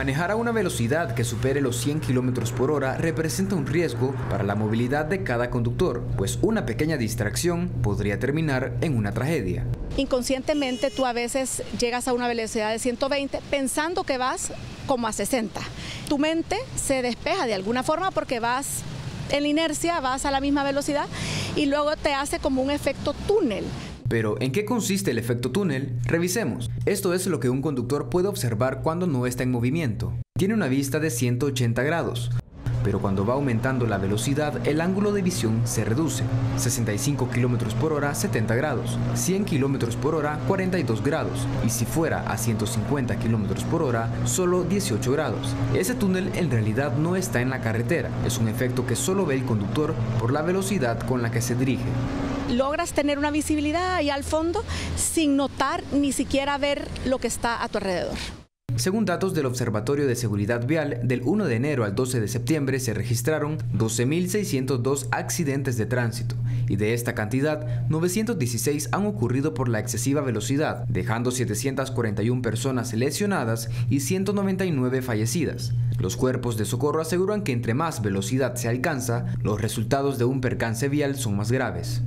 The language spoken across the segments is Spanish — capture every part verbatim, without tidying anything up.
Manejar a una velocidad que supere los cien kilómetros por hora representa un riesgo para la movilidad de cada conductor, pues una pequeña distracción podría terminar en una tragedia. Inconscientemente tú a veces llegas a una velocidad de ciento veinte pensando que vas como a sesenta. Tu mente se despeja de alguna forma porque vas en la inercia, vas a la misma velocidad y luego te hace como un efecto túnel. Pero, ¿en qué consiste el efecto túnel? Revisemos. Esto es lo que un conductor puede observar cuando no está en movimiento. Tiene una vista de ciento ochenta grados, pero cuando va aumentando la velocidad, el ángulo de visión se reduce. sesenta y cinco kilómetros por hora, setenta grados. cien kilómetros por hora, cuarenta y dos grados. Y si fuera a ciento cincuenta kilómetros por hora, solo dieciocho grados. Ese túnel en realidad no está en la carretera. Es un efecto que solo ve el conductor por la velocidad con la que se dirige. Logras tener una visibilidad ahí al fondo sin notar ni siquiera ver lo que está a tu alrededor. Según datos del Observatorio de Seguridad Vial, del uno de enero al doce de septiembre se registraron doce mil seiscientos dos accidentes de tránsito y de esta cantidad, novecientos dieciséis han ocurrido por la excesiva velocidad, dejando setecientas cuarenta y una personas lesionadas y ciento noventa y nueve fallecidas. Los cuerpos de socorro aseguran que entre más velocidad se alcanza, los resultados de un percance vial son más graves.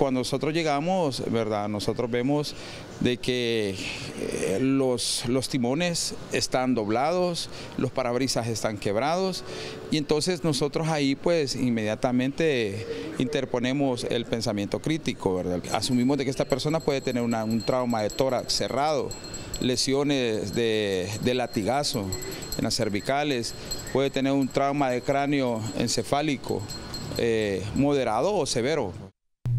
Cuando nosotros llegamos, ¿verdad? Nosotros vemos de que los, los timones están doblados, los parabrisas están quebrados y entonces nosotros ahí pues inmediatamente interponemos el pensamiento crítico, ¿verdad? Asumimos de que esta persona puede tener una, un trauma de tórax cerrado, lesiones de, de latigazo en las cervicales, puede tener un trauma de cráneo encefálico eh, moderado o severo.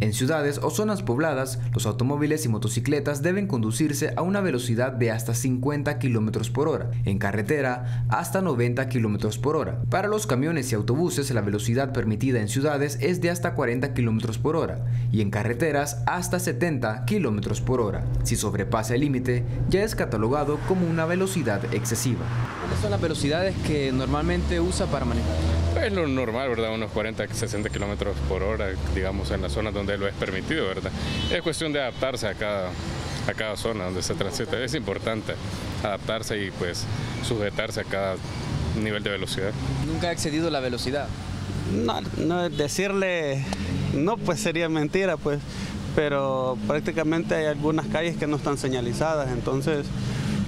En ciudades o zonas pobladas, los automóviles y motocicletas deben conducirse a una velocidad de hasta cincuenta kilómetros por hora, en carretera hasta noventa kilómetros por hora. Para los camiones y autobuses, la velocidad permitida en ciudades es de hasta cuarenta kilómetros por hora y en carreteras hasta setenta kilómetros por hora. Si sobrepasa el límite, ya es catalogado como una velocidad excesiva. ¿Cuáles son las velocidades que normalmente usa para manejar? Es lo normal, ¿verdad? Unos cuarenta, sesenta kilómetros por hora, digamos, en las zonas donde lo es permitido, ¿verdad? Es cuestión de adaptarse a cada, a cada zona donde se transita. Es importante adaptarse y, pues, sujetarse a cada nivel de velocidad. ¿Nunca ha excedido la velocidad? No, no decirle no, pues, sería mentira, pues. Pero prácticamente hay algunas calles que no están señalizadas, entonces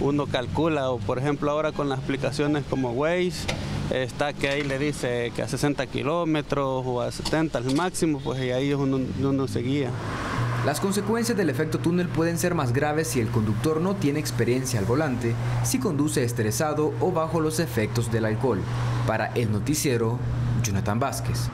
uno calcula, o por ejemplo ahora con las aplicaciones como Waze, está que ahí le dice que a sesenta kilómetros o a setenta al máximo, pues y ahí es uno, uno se guía. Las consecuencias del efecto túnel pueden ser más graves si el conductor no tiene experiencia al volante, si conduce estresado o bajo los efectos del alcohol. Para El Noticiero, Jonathan Vázquez.